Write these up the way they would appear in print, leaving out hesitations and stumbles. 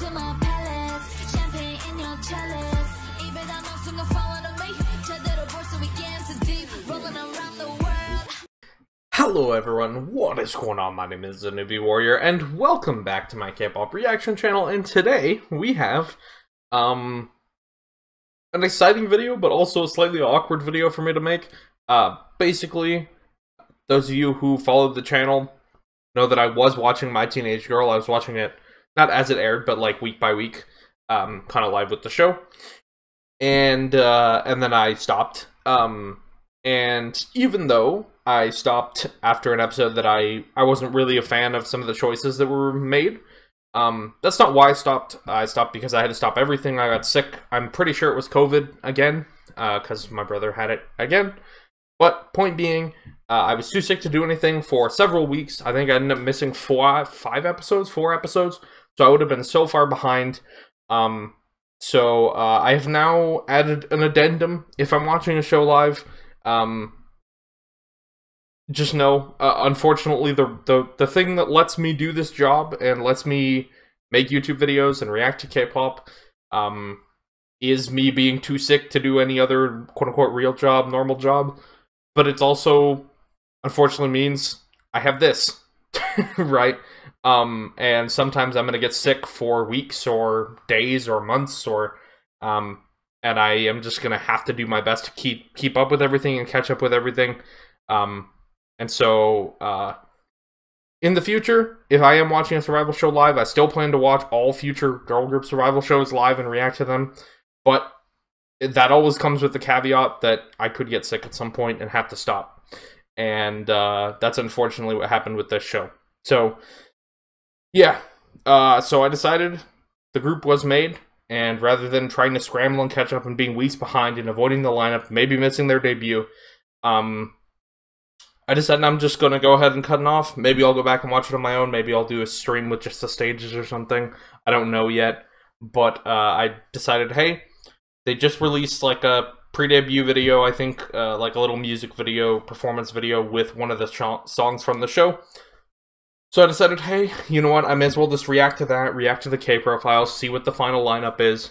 to my palace, champagne in your chalice. Even though no sooner falling on me, 제대로 볼 수 있게 into deep, rolling around the world. Hello everyone, what is going on? My name is n00bywarrior, and welcome back to my K-pop reaction channel. And today we have an exciting video, but also a slightly awkward video for me to make. Basically, those of you who followed the channel know that I was watching My Teenage Girl. I was watching it not as it aired, but like week by week, kind of live with the show, and then I stopped. And even though I stopped after an episode that I wasn't really a fan of some of the choices that were made, that's not why I stopped. I stopped because I had to stop everything. I got sick. I'm pretty sure it was COVID again, because my brother had it again. But point being, I was too sick to do anything for several weeks. I think I ended up missing four episodes. So I would have been so far behind. I have now added an addendum. If I'm watching a show live, just know, unfortunately, the thing that lets me do this job and lets me make YouTube videos and react to K-pop, is me being too sick to do any other quote-unquote real job, normal job. But it's also, unfortunately, means I have this, right? And sometimes I'm going to get sick for weeks or days or months, or, and I am just going to have to do my best to keep up with everything and catch up with everything. And so, in the future, if I am watching a survival show live, I still plan to watch all future girl group survival shows live and react to them, but that always comes with the caveat that I could get sick at some point and have to stop. And that's unfortunately what happened with this show. So, yeah. So I decided the group was made, and rather than trying to scramble and catch up and being weeks behind and avoiding the lineup, maybe missing their debut, I decided I'm just going to go ahead and cut it off. Maybe I'll go back and watch it on my own. Maybe I'll do a stream with just the stages or something. I don't know yet. But I decided, hey, they just released like a pre-debut video, I think, like a little music video, performance video with one of the songs from the show. So I decided, hey, you know what, I may as well just react to that, react to the K-profiles, see what the final lineup is,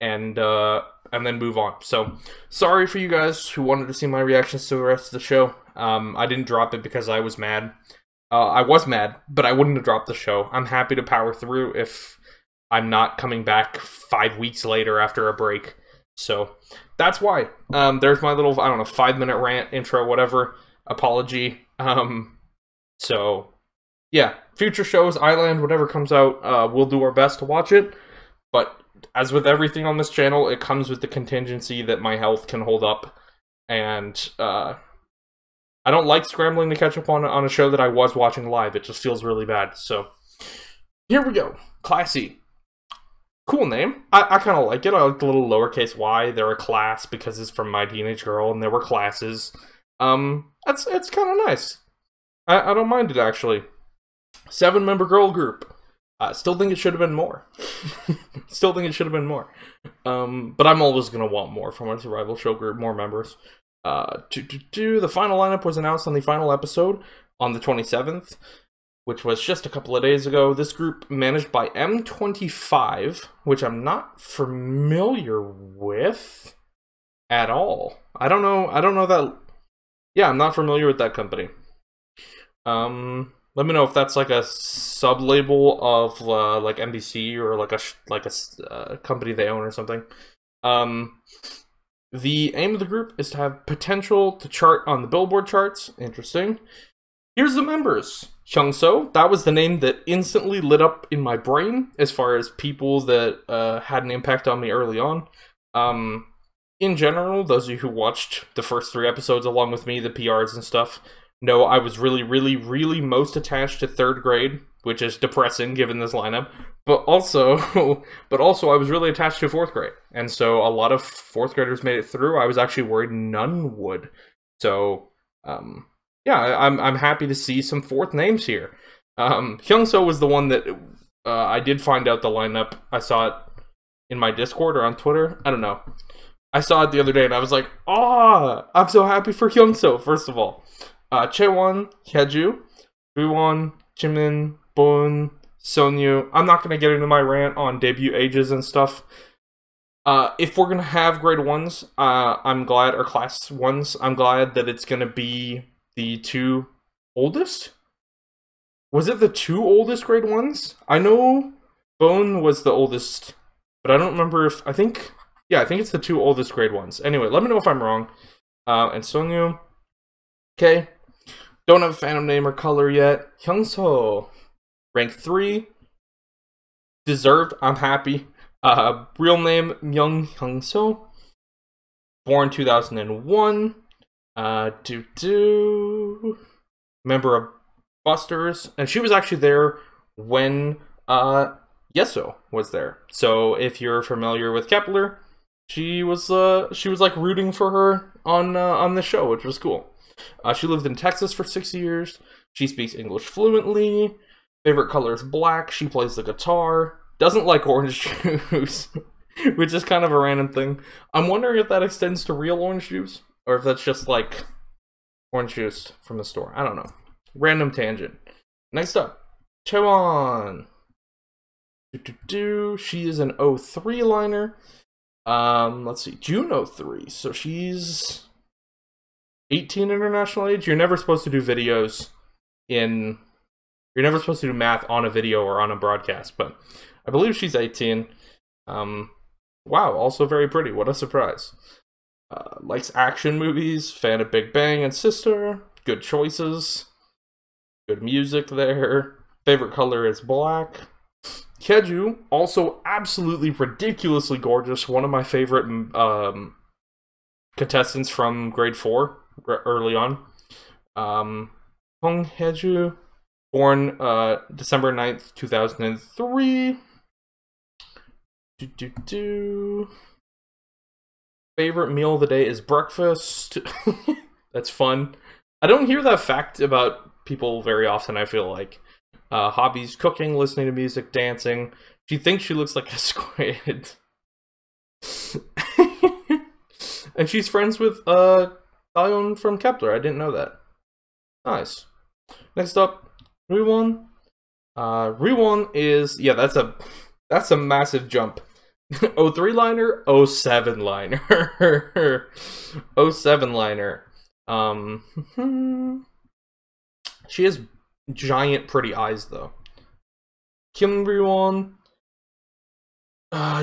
and then move on. So, sorry for you guys who wanted to see my reactions to the rest of the show. I didn't drop it because I was mad. I was mad, but I wouldn't have dropped the show. I'm happy to power through if I'm not coming back 5 weeks later after a break. So that's why. There's my little, I don't know, 5-minute rant, intro, whatever, apology. So yeah, future shows, Island, whatever comes out, we'll do our best to watch it. But as with everything on this channel, it comes with the contingency that my health can hold up. And I don't like scrambling to catch up on a show that I was watching live. It just feels really bad. So here we go. Classy. Cool name. I kind of like it. I like the little lowercase y. They're a class because it's from My Teenage Girl, and there were classes. It's kind of nice. I don't mind it, actually. 7-member girl group. Still think it should have been more. Still think it should have been more. But I'm always going to want more from a survival show group, more members. The final lineup was announced on the final episode on the 27th, which was just a couple of days ago. This group, managed by M25, which I'm not familiar with at all. I don't know that. Yeah, I'm not familiar with that company. Let me know if that's like a sub-label of like NBC or like a company they own or something. The aim of the group is to have potential to chart on the Billboard charts. Interesting. Here's the members. Changso, that was the name that instantly lit up in my brain as far as people that had an impact on me early on. In general, those of you who watched the first 3 episodes along with me, the PRs and stuff, know I was really, really, really most attached to 3rd grade, which is depressing given this lineup, but also I was really attached to 4th grade, and so a lot of 4th graders made it through. I was actually worried none would. So, yeah, I'm happy to see some 4th names here. Hyeonseo was the one that I did find out the lineup. I saw it in my Discord or on Twitter. I don't know. I saw it the other day and I was like, ah, I'm so happy for Hyeonseo, first of all. Chaewon, Kyeju, Ryuwan, Jimin, Bone, Seonyu. I'm not going to get into my rant on debut ages and stuff. If we're going to have grade ones, I'm glad, or class ones, I'm glad that it's going to be the two oldest? Was it the two oldest grade ones? I know Bone was the oldest, but I don't remember if, I think it's the two oldest grade ones. Anyway, let me know if I'm wrong. And Seonyu, okay. Don't have a phantom name or color yet. Hyeonseo, rank 3. Deserved, I'm happy. Real name, Myung Hyeonseo. Born 2001. Member of Busters. And she was actually there when Yeso was there. So if you're familiar with Kepler, she was like rooting for her on the show, which was cool. She lived in Texas for 6 years. She speaks English fluently. Favorite color is black. She plays the guitar. Doesn't like orange juice, which is kind of a random thing. I'm wondering if that extends to real orange juice, or if that's just like orange juice from the store. I don't know. Random tangent. Next up, Chaewon. She is an 03 liner. Let's see, June 03. So she's 18 international age. You're never supposed to do videos in... You're never supposed to do math on a video or on a broadcast, but I believe she's 18. Wow, also very pretty. What a surprise. Likes action movies, fan of Big Bang and Sister. Good choices. Good music there. Favorite color is black. Kyeju, also absolutely ridiculously gorgeous. One of my favorite contestants from grade 4 early on. Hong Heju, born December 9th, 2003. Favorite meal of the day is breakfast. That's fun. I don't hear that fact about people very often, I feel like. Hobbies, cooking, listening to music, dancing. She thinks she looks like a squid. And she's friends with Daeyeon from Kepler. I didn't know that. Nice. Next up, Ryuwan. Ryuwan is, yeah, that's a massive jump. 03 liner, 07 liner. 07 liner. She has giant pretty eyes though. Kim Riwon,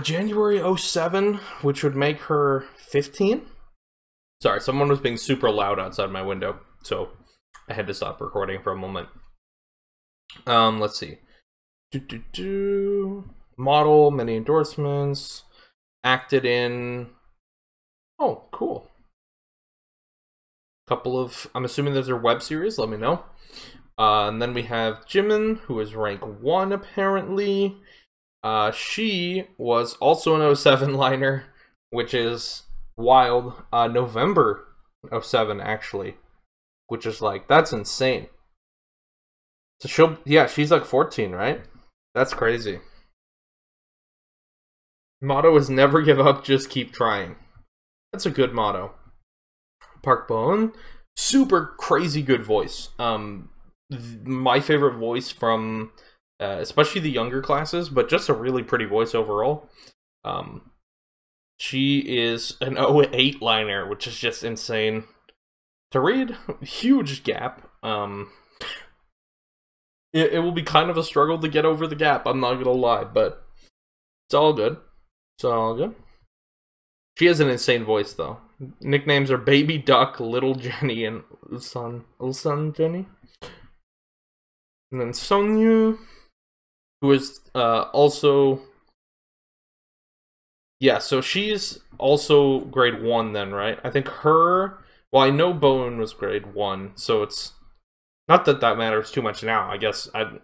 January 07, which would make her 15. Sorry, someone was being super loud outside my window, so I had to stop recording for a moment. Let's see. Model, many endorsements, acted in, oh, cool. Couple of, I'm assuming those are web series, let me know. And then we have Jimin, who is rank 1 apparently. She was also an 07 liner, which is wild. November 07 actually, which is like, that's insane. So she'll, yeah, she's like 14, right? That's crazy. Motto is never give up, just keep trying. That's a good motto. Park Bon, super crazy good voice. My favorite voice from especially the younger classes, but just a really pretty voice overall. She is an 08 liner, which is just insane to read. Huge gap. It will be kind of a struggle to get over the gap, I'm not gonna lie, but it's all good. It's all good. She has an insane voice though. Nicknames are Baby Duck, Little Jenny, and Ulsan Jenny. And then Seonyu, who is also... Yeah, so she's also grade 1 then, right? I think her... Well, I know Bone was grade 1, so it's... Not that that matters too much now, I guess. I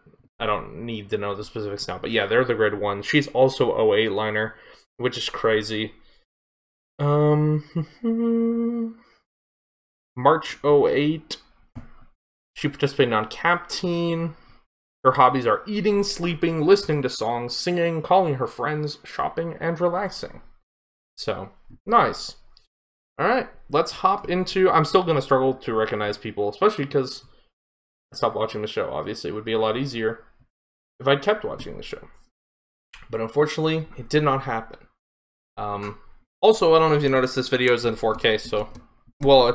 don't need to know the specifics now. But yeah, they're the grade 1. She's also 08 liner, which is crazy. March 08... She participated on Cap Teen. Her hobbies are eating, sleeping, listening to songs, singing, calling her friends, shopping, and relaxing. So, nice. Alright, let's hop into... I'm still going to struggle to recognize people, especially because I stopped watching the show, obviously. It would be a lot easier if I kept watching the show. But unfortunately, it did not happen. Also, I don't know if you noticed, this video is in 4K, so... Well,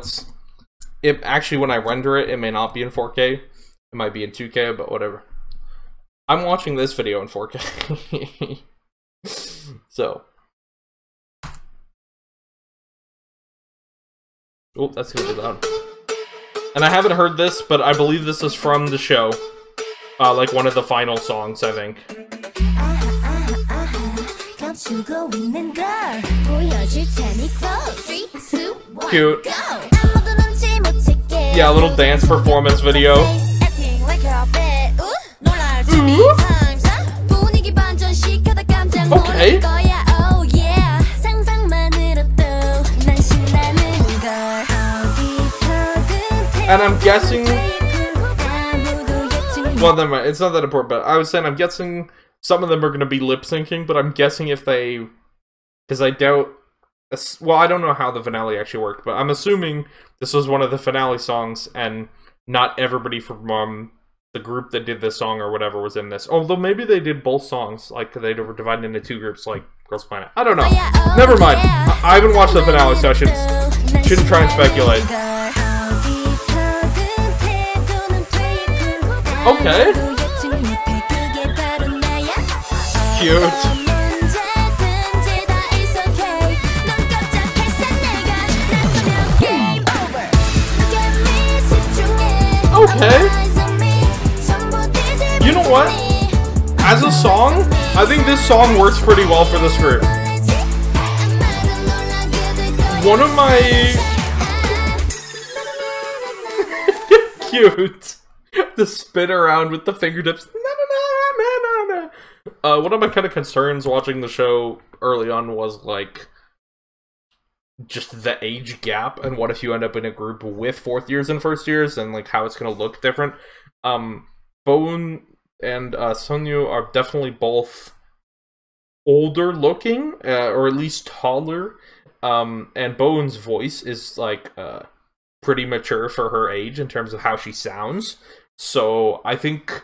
it actually, when I render it, it may not be in 4K. It might be in 2K, but whatever. I'm watching this video in 4K. So... Oh, that's gonna be loud. And I haven't heard this, but I believe this is from the show. Like one of the final songs, I think. Cute. Yeah, a little dance performance video. Ooh. Okay. And I'm guessing, well, never, it's not that important, but I was saying I'm guessing some of them are going to be lip-syncing, but I'm guessing if they, because I doubt, well, I don't know how the finale actually worked, but I'm assuming this was one of the finale songs, and not everybody from the group that did this song or whatever was in this. Although maybe they did both songs, like they were divided into two groups, like Girls Planet. I don't know. Never mind. I haven't watched the finale, so I shouldn't try and speculate. Okay. Cute. Okay. You know what? As a song, I think this song works pretty well for this group. One of my... Cute. The spin around with the fingertips. One of my kind of concerns watching the show early on was like just the age gap, and what if you end up in a group with fourth years and first years, and like how it's gonna look different. Bone and Seonyu are definitely both older looking, or at least taller. And Bone's voice is like pretty mature for her age in terms of how she sounds. So I think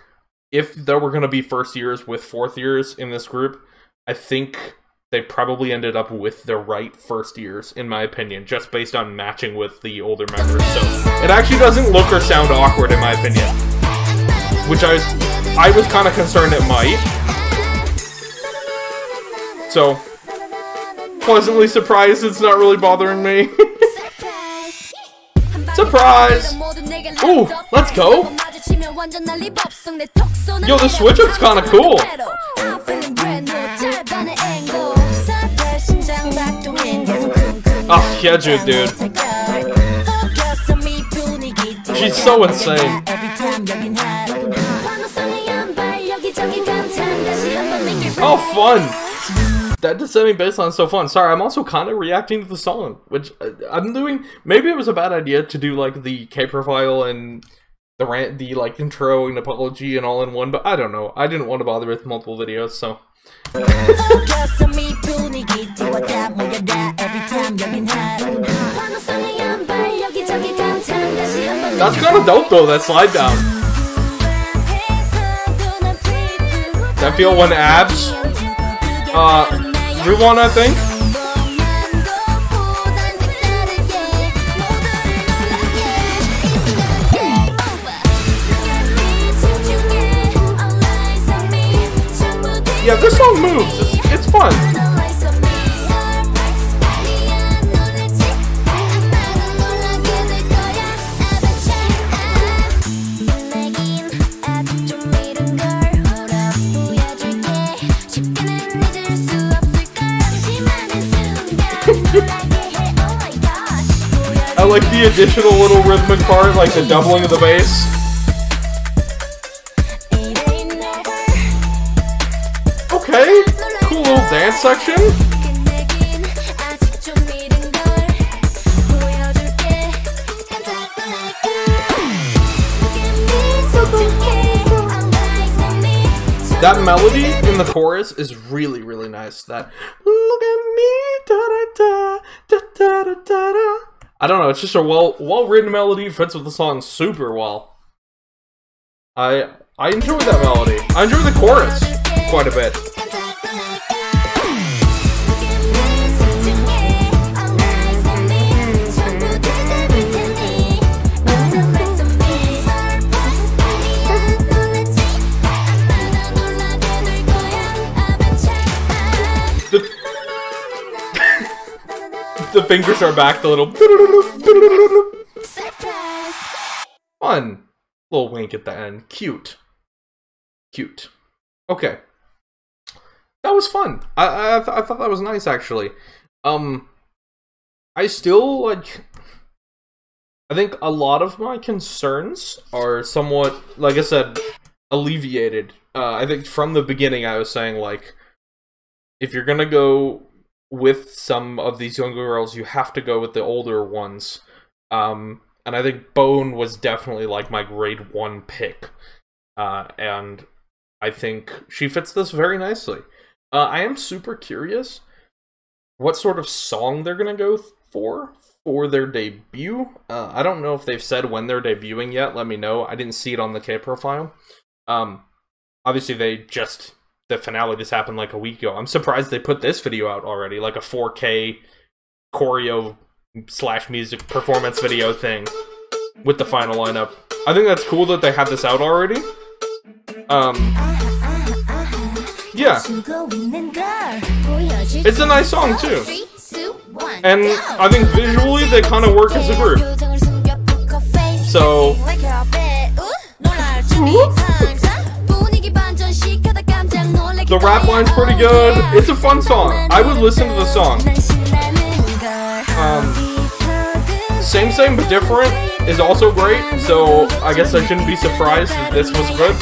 if there were going to be first years with fourth years in this group, I think they probably ended up with the right first years, in my opinion, just based on matching with the older members. So it actually doesn't look or sound awkward, in my opinion, which I was kind of concerned it might. So pleasantly surprised it's not really bothering me. Surprise! Ooh, let's go! Yo, the switch-up's kinda cool! Oh, Kyeju, dude. She's so insane. Oh, fun! That descending bass line is so fun. Sorry, I'm also kind of reacting to the song, which I'm doing. Maybe it was a bad idea to do like the K-profile and the rant, the like intro and apology and all in one, but I don't know. I didn't want to bother with multiple videos, so. That's kind of dope though, that slide down. That feel one abs. Ryuwan, I think. Yeah, this song moves. It's fun. I like the additional little rhythmic part, like the doubling of the bass. Okay, cool little dance section. That melody in the chorus is really, really nice. That look at me, da da da da da da. I don't know, it's just a well-written melody, fits with the song super well. I I enjoyed that melody. I enjoyed the chorus quite a bit. The fingers are back, the little fun little wink at the end. Cute. Cute. Okay. That was fun. I thought that was nice, actually. I still, like... I think a lot of my concerns are somewhat, like I said, alleviated. I think from the beginning I was saying, like, if you're gonna go with some of these younger girls, you have to go with the older ones. And I think Bone was definitely, like, my grade one pick. And I think she fits this very nicely. I am super curious what sort of song they're gonna go for their debut. I don't know if they've said when they're debuting yet. Let me know. I didn't see it on the K profile. Obviously they just... the finale just happened like a week ago. I'm surprised they put this video out already, like a 4K choreo / music performance video thing with the final lineup. I think that's cool that they have this out already. Yeah. It's a nice song too. And I think visually they kind of work as a group. So... the rap line's pretty good. It's a fun song. I would listen to the song. Same Same But Different is also great, so I guess I shouldn't be surprised that this was good.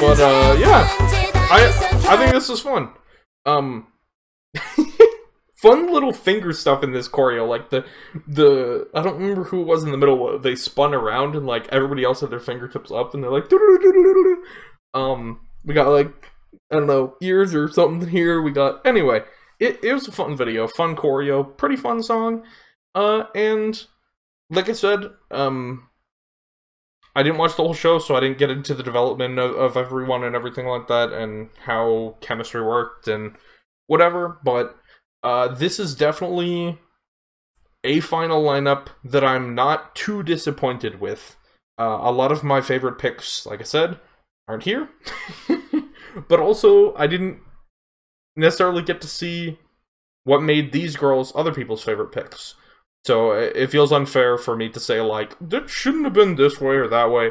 But, yeah. I think this was fun. Fun little finger stuff in this choreo, like the I don't remember who it was in the middle, they spun around and, like, everybody else had their fingertips up and they're like, we got, like, I don't know, ears or something here. We got, anyway, it was a fun video, fun choreo, pretty fun song. And like I said, I didn't watch the whole show, so I didn't get into the development of everyone and everything like that and how chemistry worked and whatever. But this is definitely a final lineup that I'm not too disappointed with. A lot of my favorite picks, like I said, aren't here. But also, I didn't necessarily get to see what made these girls other people's favorite picks. So it feels unfair for me to say, like, that shouldn't have been this way or that way.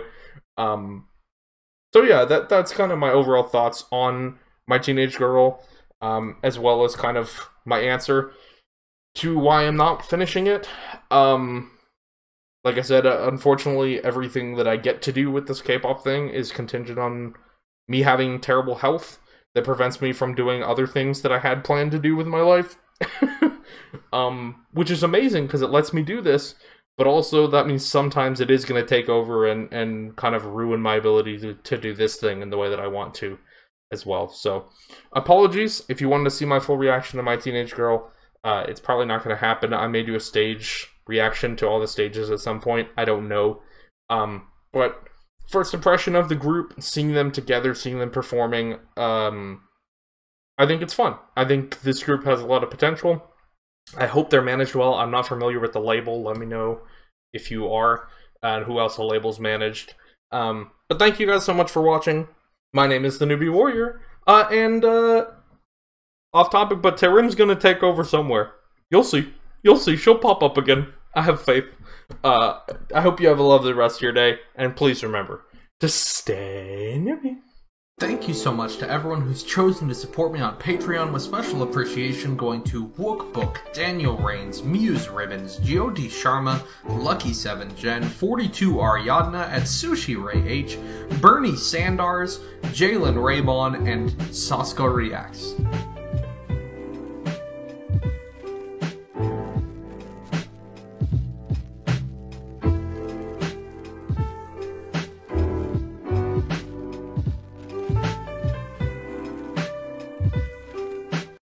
So yeah, that's kind of my overall thoughts on My Teenage Girl, as well as kind of my answer to why I'm not finishing it. Like I said, unfortunately, everything that I get to do with this K-pop thing is contingent on me having terrible health that prevents me from doing other things that I had planned to do with my life. Which is amazing, because it lets me do this, but also that means sometimes it is going to take over and kind of ruin my ability to do this thing in the way that I want to as well. So, apologies if you wanted to see my full reaction to My Teenage Girl. It's probably not going to happen. I may do a stage reaction to all the stages at some point. I don't know. But first impression of the group, seeing them together, seeing them performing, I think it's fun. I think this group has a lot of potential. I hope they're managed well. I'm not familiar with the label. Let me know if you are and who else the label's managed. But thank you guys so much for watching. My name is n00bywarrior. Off topic, but Taerim's gonna take over somewhere. You'll see. You'll see. She'll pop up again. I have faith. I hope you have a lovely rest of your day, and please remember to stay near me. Thank you so much to everyone who's chosen to support me on Patreon, with special appreciation going to Wookbook, Daniel Rains, Muse Ribbons, Jody Sharma, Lucky7Gen, 42Ariadna, AtsushiRayH, BernieSandars, Jalen Raybon, and SasukeReacts.